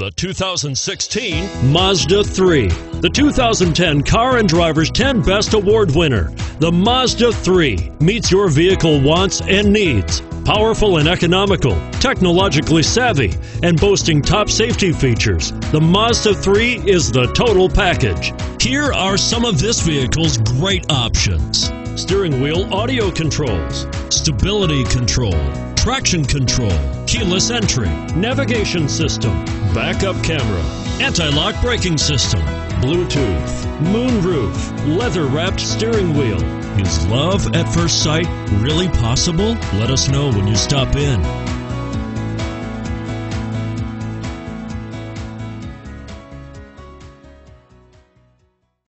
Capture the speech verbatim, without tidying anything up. the two thousand sixteen Mazda three. The two thousand ten Car and Driver's ten Best Award winner, the Mazda three meets your vehicle wants and needs. Powerful and economical, technologically savvy, and boasting top safety features, the Mazda three is the total package. Here are some of this vehicle's great options: steering wheel audio controls, stability control, traction control, keyless entry, navigation system, backup camera, anti-lock braking system, Bluetooth, moonroof, leather-wrapped steering wheel. Is love at first sight really possible? Let us know when you stop in.